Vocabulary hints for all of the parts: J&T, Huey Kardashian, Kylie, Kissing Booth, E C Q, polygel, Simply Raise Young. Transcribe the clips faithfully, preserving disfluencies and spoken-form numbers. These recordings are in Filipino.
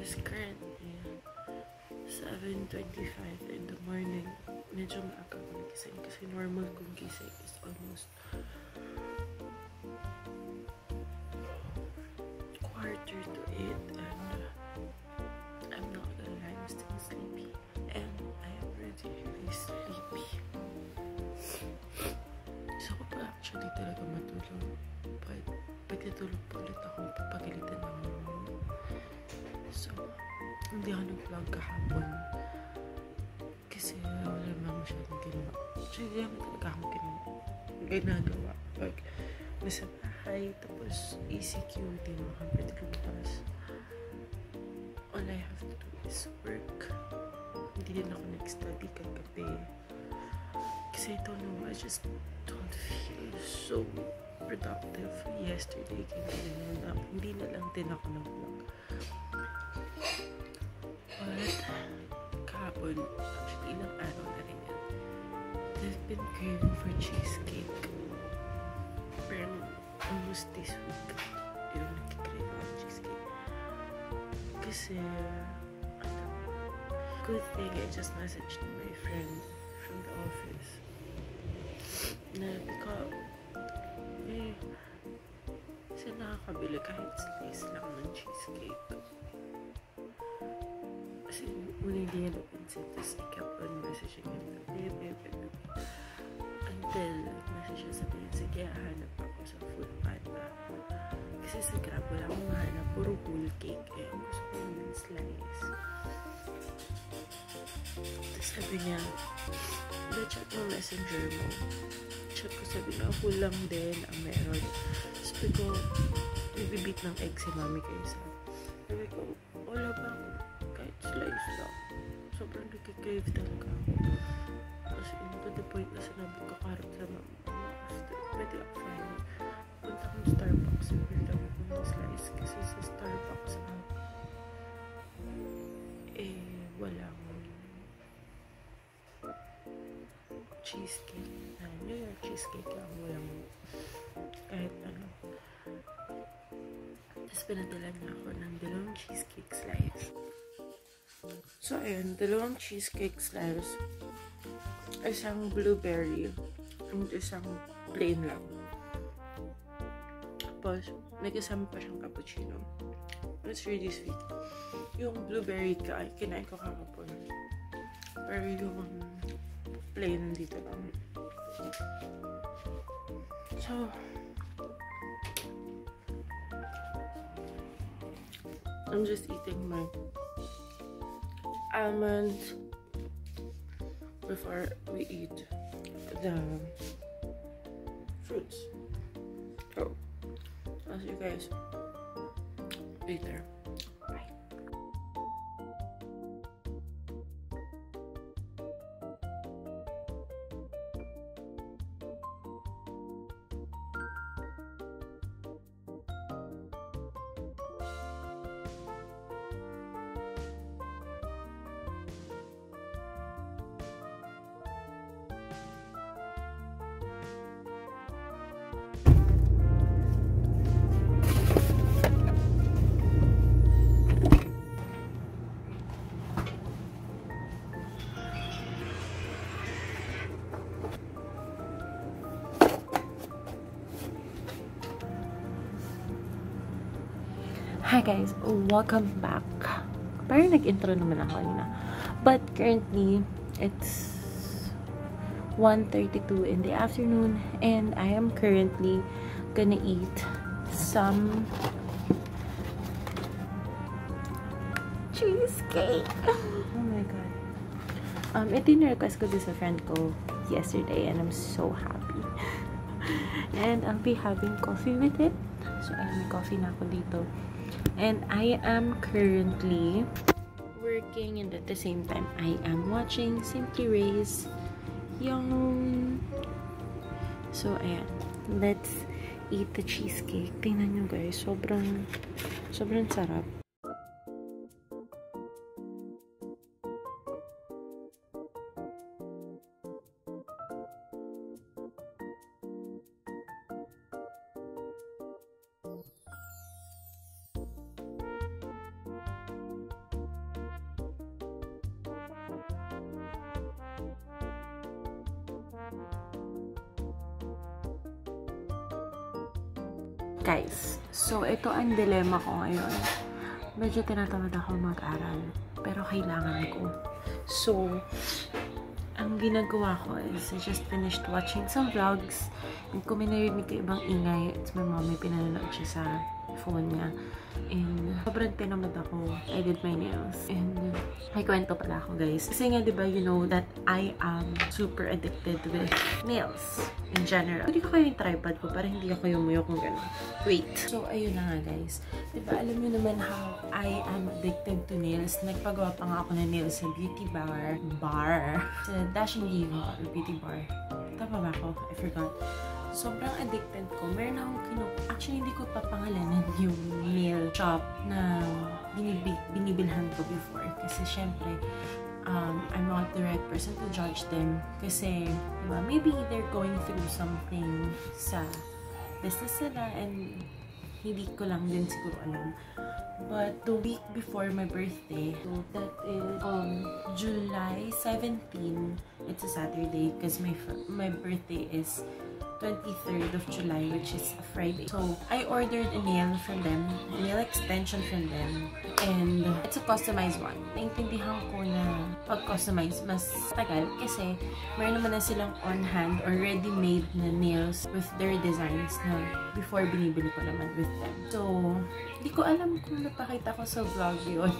is currently seven twenty-five in the morning. Medyo maaga ko nagising kasi normal kong gising is almost quarter to eight, and uh, I'm not gonna lie, I'm still sleepy, and I am already really sleepy. So ko pa actually talaga matulog, but pag natulog pa ulit akong papagalitan ng mundo. So hindi ako nag-vlog kahapon kasi wala naman masyadong ginawa. Actually, hindi naman talaga akong ginawa. Ginagawa. Like, nasa bahay, tapos E C Q, di naman kang pwede lumabas. All I have to do is work. Hindi din ako nag-study kagabi. Kasi I don't know, I just don't feel so productive. Yesterday, kaya hindi na, hindi na lang din ako nag-vlog. But kahapon, actually ilang araw na rin yan, I've been craving for cheesecake. Pero almost this week yung nagkikrave ng cheesecake. Kasi ano, good thing I just messaged my friend from the office na because eh siya nakakabili kahit slice lang ng cheesecake. Kasi muna hindi niya napansin, tapos I kept on messaging him na babe, babe, babe, until message niya sabihin, sige, hanap ako sa food panda. Kasi sa Grab, wala akong mahanap, puro whole cake eh, gusto ko yung slice. Tapos sabi niya, na-check mo messenger mo. Check ko, sabi niya, whole lang din ang meron. Sabi ko, nabibit ng egg si mami kayo sa. Sabi ko, wala ba ako? Kahit slice lang. Sobrang nagkikrave talaga ako. Kasi yun, to the point na sinabi ko kakarap sa mami. Pwede ako fine. Punta ko sa Starbucks. Pwede ako ng slice. Kasi sa Starbucks, ah, eh, wala akong cheesecake. Ah, New York cheesecake lang. Wala akong kahit ano. Tapos pinadala niya ako ng dalawang cheesecake slice. So ayun, dalawang cheesecake slice, isang blueberry, and isang plain lang. Tapos may kasama pa siyang cappuccino. It's really sweet. Yung blueberry ka, kinain ko kahapon. Pero yung plain dito lang. So I'm just eating my almonds before we eat the fruits. Oh, I'll see you guys later. Hi guys, welcome back. Parang nag-intro naman ako kanina. But currently, it's one thirty-two in the afternoon and I am currently gonna eat some cheesecake. Oh my god. Um, ito yung request ko sa friend ko yesterday and I'm so happy. And I'll be having coffee with it. So, ayun, may coffee na ako dito. And I am currently working, and at the same time, I am watching Simply Raise Young. So, ayan. Let's eat the cheesecake. Tingnan nyo guys. Sobrang, sobrang sarap. Guys, so ito ang dilemma ko ngayon. Medyo tinatamad ako mag-aral, pero kailangan ko. So, ang ginagawa ko is I just finished watching some vlogs. And kung may narinig ko ibang ingay, it's my mom, may pinanonood siya sa phone niya. And sobrang tinamad ako. I did my nails. And may kwento pala ako, guys. Kasi nga, diba, you know that I am super addicted with nails. In general. Hindi ko kayo yung tripod ko para hindi ako yung muyo kung gano'n. Wait. So, ayun na nga, guys. Diba, alam nyo naman how I am addicted to nails. Nagpagawa pa nga ako ng nails sa beauty bar. Bar. Sa Dashing Diva beauty bar. Tama ba ako? I forgot. Sobrang addicted ko. Meron akong kinu- Actually, hindi ko papangalanan yung nail shop na binibi binibilhan ko before. Kasi, syempre, Um, I'm not the right person to judge them kasi diba, maybe they're going through something sa business nila and hindi ko lang din siguro alam. But the week before my birthday, so that is um, July seventeenth, it's a Saturday because my, my birthday is twenty-third of July, which is a Friday. So, I ordered a nail from them, a nail extension from them, and it's a customized one. Naintindihan ko na pag-customize, mas tagal kasi meron naman na silang on-hand or ready-made na nails with their designs na before binibili ko naman with them. So, hindi ko alam kung napakita ko sa vlog yun.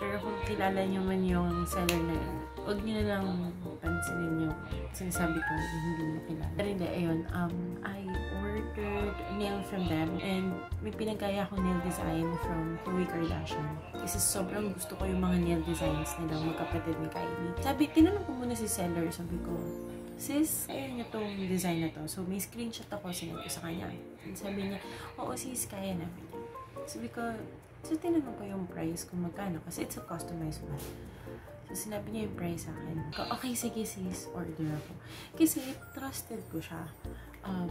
Pero kung kilala nyo man yung seller na yun, huwag nyo na lang pansinin yung sinasabi ko hindi nyo kilala. Pero hindi, ayun, um, I ordered a nail from them and may pinagaya akong nail design from Huey Kardashian. Kasi sobrang gusto ko yung mga nail designs nila, magkapatid ni Kylie. Sabi, tinanong ko muna si seller, sabi ko, sis, ayun niya tong design na to. So may screenshot ako, sinag ko sa kanya. And sabi niya, oo sis, kaya na. Sabi ko, so tinanong ko yung price kung magkano kasi it's a customized one. So, sinabi niya yung price sa akin. Okay, sige sis, order ako. Kasi, trusted ko siya. Um,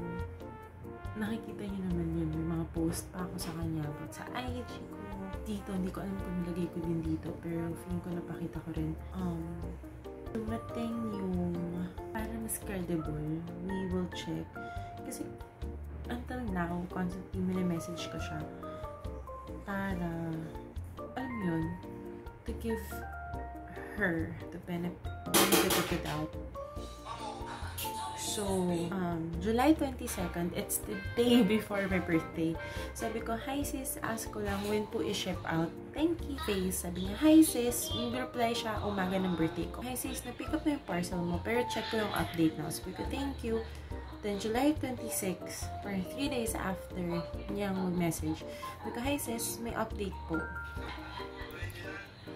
nakikita niyo naman yun. May mga post pa ako sa kanya. But sa I G ko, dito, hindi ko alam kung nilagay ko din dito. Pero, feeling ko napakita ko rin. Um, dumating yung, para mas credible, we will check. Kasi, until now, constantly minimessage ko siya. Para, alam yun, to give her the benefit of the doubt. So, um, July twenty-second, it's the day before my birthday. Sabi ko, hi sis, ask ko lang when po i-ship out. Thank you, face. Sabi niya, hi sis. Nag-reply siya umaga ng birthday ko. Hi sis, na-pick up na yung parcel mo, pero check ko yung update na. Sabi ko, thank you. Then, July twenty-sixth, or three days after, niyang mag-message. Sabi ko, hi sis, may update po.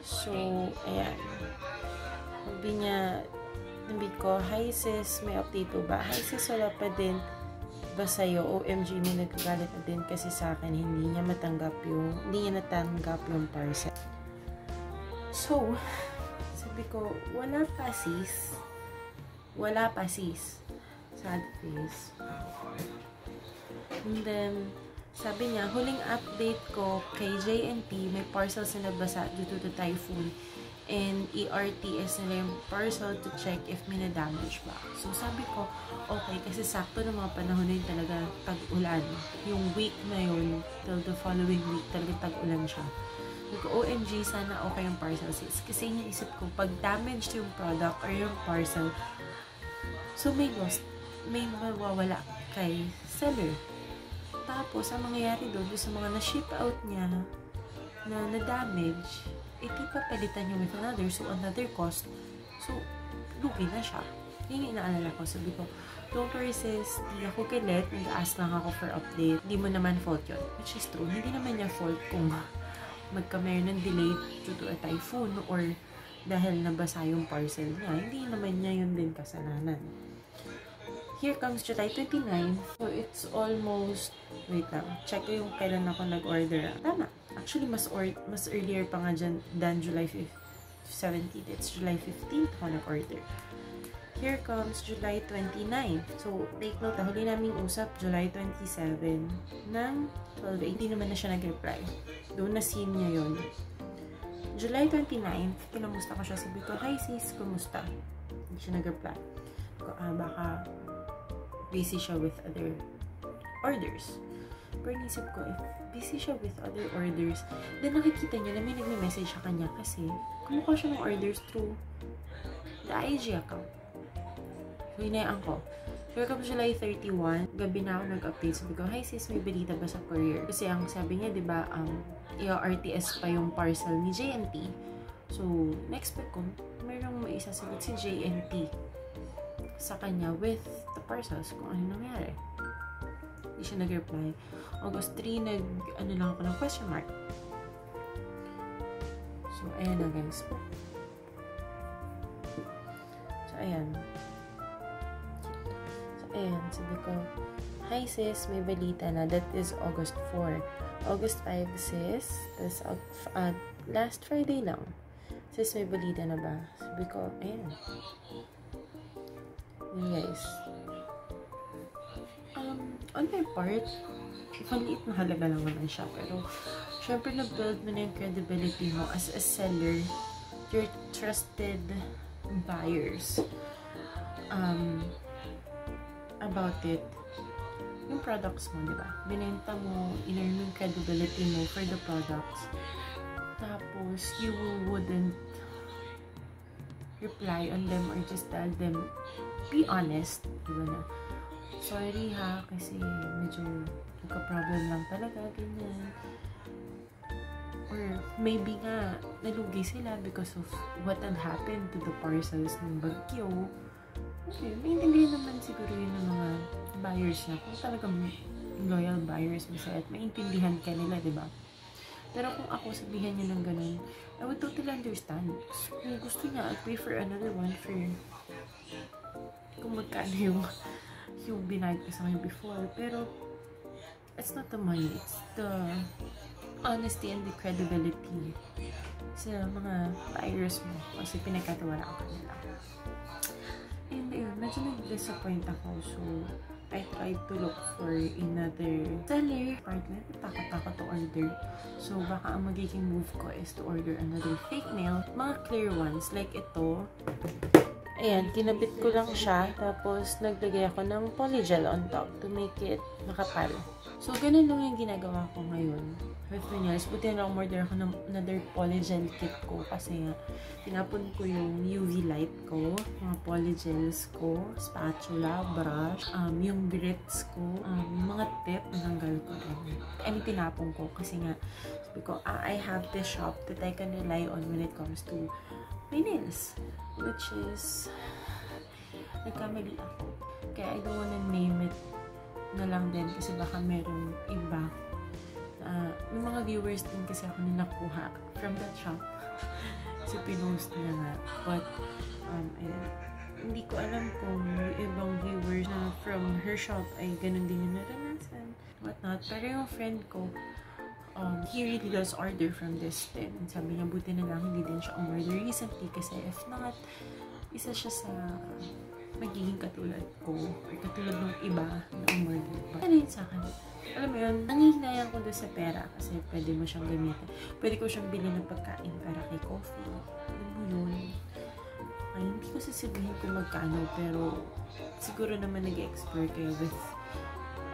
So, ayan. Sabi niya, sabi ko, hi sis, may update po ba? Hi sis, wala pa din ba sa'yo? O M G, may nagkagalit na din kasi sa akin, hindi niya matanggap yung, hindi niya natanggap yung parcel. So, sabi ko, wala pa sis. Wala pa sis. Sad face. And then, sabi niya, huling update ko kay J and T, may parcel na nabasa due to the typhoon. And E R T S nila yung parcel to check if may na-damage ba. So, sabi ko, okay, kasi sakto ng mga panahon na yun talaga tag-ulan. Yung week na yun, till the following week, talaga tag-ulan siya. Like, O M G, sana okay yung parcel sis. Kasi iniisip ko, pag damaged yung product or yung parcel, so may lost, may mawawala kay seller. Tapos, ang mangyayari doon, doon sa mga na-ship out niya, na na-damage, ipapalitan niyo with another, so another cost. So, lugi na siya. Yun yung inaalala ko. Sabi ko, don't worry sis, di ako kilit, nag-ask lang ako for update. Hindi mo naman fault yun. Which is true. Hindi naman niya fault kung magka-meron ng delay due to a typhoon or dahil nabasa yung parcel niya. Hindi naman niya yun din kasalanan. Here comes July twenty-ninth. So, it's almost, wait lang, check ko yung kailan ako nag-order. Tama. Actually, mas, or, mas earlier pa nga dyan than July seventeenth. It's July fifteenth ako nag-order. Here comes July twenty-ninth. So, take note, huli naming usap July twenty-seventh ng twelve. Hindi naman na siya nag-reply. Doon na scene niya yun. July twenty-ninth, kinamusta ko siya. Sabi ko, hi sis, kumusta? Hindi siya nag-reply. Ah, baka busy siya with other orders. super nisip ko, if busy siya with other orders, then nakikita niya na may nagme-message siya kanya kasi kumukuha siya ng orders through the I G account. So, hinayaan ko. Pero kapag July thirty-first, gabi na ako nag-update. Sabi ko, hi sis, may balita ba sa courier? Kasi ang sabi niya, diba, um, i-R T S pa yung parcel ni J and T. So, next week ko, mayroong may isasagot si J and T sa kanya with the parcels kung ano nangyari. Hindi siya nag-reply. August third, nag, ano lang ako ng question mark. So, ayan na guys. So, ayan. Ayan, sabi ko, hi sis, may balita na. That is August fourth. August fifth, sis. Tapos, uh, last Friday lang. Sis, may balita na ba? Sabi ko, ayan. Ayan, guys. Um, on my part, maliit mahalaga lang naman siya. Pero, syempre, na-build mo na yung credibility mo as a seller. Your trusted buyers. Um... about it, yung products mo, diba? Binenta mo, in-earn yung credibility mo for the products. Tapos, you wouldn't reply on them or just tell them, be honest, diba na, sorry ha, kasi medyo nagka-problem lang talaga, ganyan. Or, maybe nga, nalugi sila because of what had happened to the parcels ng bagyo. Okay, maintindihan naman siguro yun ng mga buyers na. Kung talagang loyal buyers mo sa'yo at maintindihan ka nila, diba? Pero kung ako sabihan niya ng ganun, I would totally understand. Kung gusto niya, I'll pay for another one for kung magkano yung yung binayad ko sa kanya before. Pero, it's not the money. It's the honesty and the credibility sa mga buyers mo kasi pinagkatiwala ako nila. And ayun, medyo nag-disappoint ako. So, I tried to look for another seller. Partner, takot-takot to order. So, baka ang magiging move ko is to order another fake nail. Mga clear ones, like ito. Ayan, kinabit ko lang siya. Tapos, naglagay ako ng polygel on top to make it makapal. So, ganun lang yung ginagawa ko ngayon with my nails. Buti na lang umorder ako ng another polygel kit ko kasi nga, tinapon ko yung U V light ko, mga polygels ko, spatula, brush, um, yung grits ko, um, yung mga tip, nananggal ko lang. I mean, tinapon ko kasi nga, sabi ko, ah, I have this shop that I can rely on when it comes to my nails, which is, nagkamali ako. Kaya I don't wanna name it na lang din kasi baka merong iba. Uh, may mga viewers din kasi ako na nakuha from that shop. So, pinost na nga. But, um, ayun. Hindi ko alam kung yung ibang viewers na from her shop ay ganun din yung naranasan. What not. Pero yung friend ko, um, he really does order from this din. Sabi niya, buti na lang hindi din siya umorder recently kasi if not, isa siya sa magiging katulad ko or katulad ng iba na umorder. Ano yun sa akin? Alam mo yun, nangihinayan ko doon sa pera kasi pwede mo siyang gamitin. Pwede ko siyang bilhin ng pagkain para kay coffee. Alam mo yun? Ay, hindi ko sasabihin kung magkano pero siguro naman nag-explore kayo with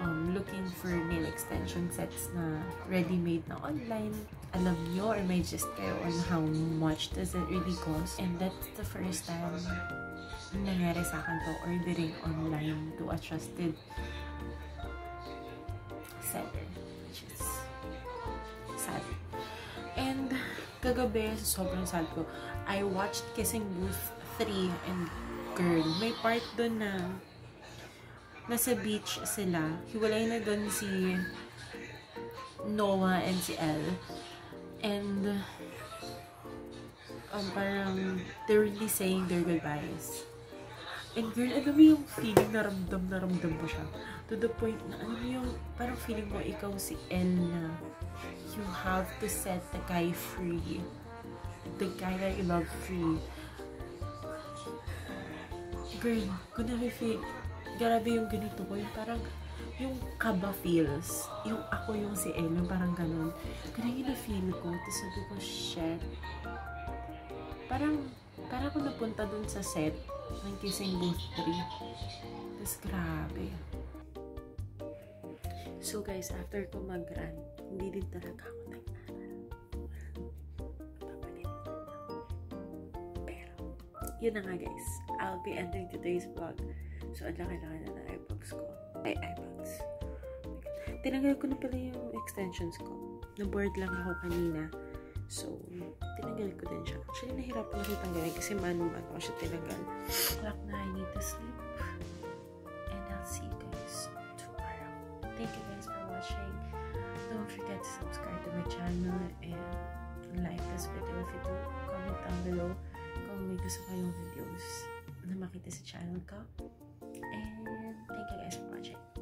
um, looking for nail extension sets na ready-made na online. Alam nyo or may just kayo on how much does it really cost. And that's the first time nangyari sa akin to, ordering online to a trusted seller, which is sad. And kagabi, sobrang sad ko, I watched Kissing Booth three and girl, may part dun na nasa beach sila, hiwalay na dun si Noah and si Elle, and um, parang they're really saying their goodbyes. And girl, alam mo yung feeling na ramdam na ramdam ko siya. To the point na alam mo yung parang feeling mo ikaw si Elle na you have to set the guy free. The guy that you love free. Girl, kung na-feel, grabe yung ganito ko. Yung parang, yung kaba feels. Yung ako yung si Elle, yung parang ganun. Ganun yung na-feel ko. Tapos sabi ko, shit. Parang, parang ako napunta dun sa set ng Kissing Booth three. Tapos, grabe. So guys, after ko mag-run, hindi din talaga ako nag-aral. Papalit na lang. Pero, yun na nga guys. I'll be ending today's vlog. So, ang laki-laki na na eyebags ko. Ay, eyebags. Tinanggal ko na pala yung extensions ko. Na-board lang ako kanina. So, tinanggal ko din siya. Actually, nahirap na siya tanggalin kasi man-man ako siya tinanggal. Clock na, I need to sleep. And I'll see you guys tomorrow. Thank you guys for watching. Don't forget to subscribe to my channel and like this video if you do. Comment down below kung may gusto kayong videos na makita sa channel ko. And thank you guys for watching.